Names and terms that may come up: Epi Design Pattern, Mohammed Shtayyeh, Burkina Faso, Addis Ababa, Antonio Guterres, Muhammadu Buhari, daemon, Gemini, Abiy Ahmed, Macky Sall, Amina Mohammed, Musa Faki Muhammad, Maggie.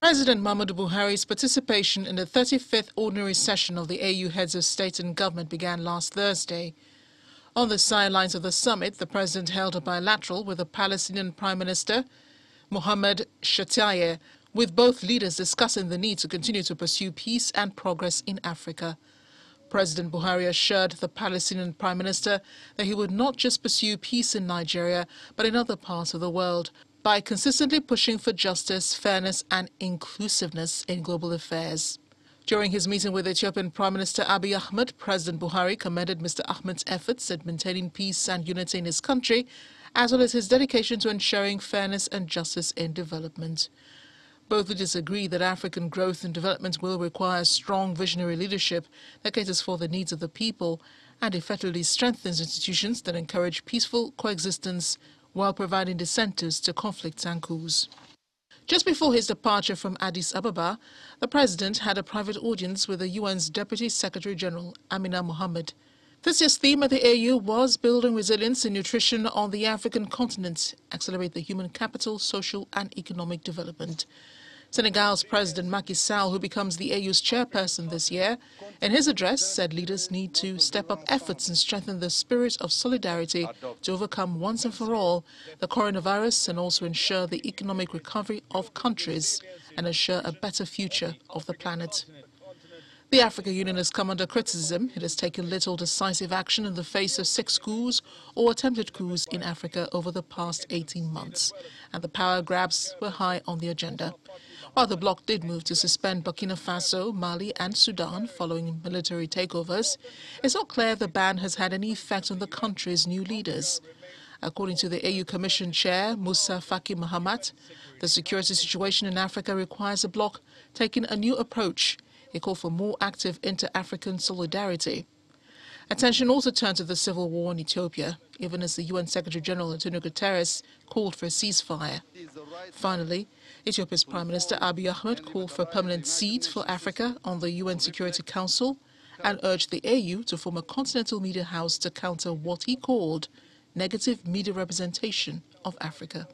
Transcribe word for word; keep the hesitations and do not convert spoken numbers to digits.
President Muhammadu Buhari's participation in the thirty-fifth ordinary session of the A U Heads of State and Government began last Thursday. On the sidelines of the summit, the president held a bilateral with the Palestinian Prime Minister, Mohammed Shtayyeh, with both leaders discussing the need to continue to pursue peace and progress in Africa. President Buhari assured the Palestinian Prime Minister that he would not just pursue peace in Nigeria, but in other parts of the world, by consistently pushing for justice, fairness and inclusiveness in global affairs. During his meeting with Ethiopian Prime Minister Abiy Ahmed, President Buhari commended Mister Ahmed's efforts at maintaining peace and unity in his country, as well as his dedication to ensuring fairness and justice in development. Both leaders agree that African growth and development will require strong visionary leadership that caters for the needs of the people and effectively strengthens institutions that encourage peaceful coexistence while providing incentives to conflicts and coups. Just before his departure from Addis Ababa, the president had a private audience with the U N's Deputy Secretary General, Amina Mohammed. This year's theme at the A U was Building Resilience in Nutrition on the African Continent, Accelerate the Human Capital, Social and Economic Development. Senegal's President Macky Sall, who becomes the A U's chairperson this year, in his address said leaders need to step up efforts and strengthen the spirit of solidarity to overcome once and for all the coronavirus and also ensure the economic recovery of countries and assure a better future of the planet. The African Union has come under criticism. It has taken little decisive action in the face of six coups or attempted coups in Africa over the past eighteen months, and the power grabs were high on the agenda. While the bloc did move to suspend Burkina Faso, Mali and Sudan following military takeovers, it's not clear the ban has had any effect on the country's new leaders. According to the A U Commission Chair, Musa Faki Muhammad, the security situation in Africa requires a bloc taking a new approach. He called for more active inter-African solidarity. Attention also turned to the civil war in Ethiopia, even as the U N Secretary-General Antonio Guterres called for a ceasefire. Finally, Ethiopia's Prime Minister Abiy Ahmed called for a permanent seat for Africa on the U N Security Council and urged the A U to form a continental media house to counter what he called negative media representation of Africa.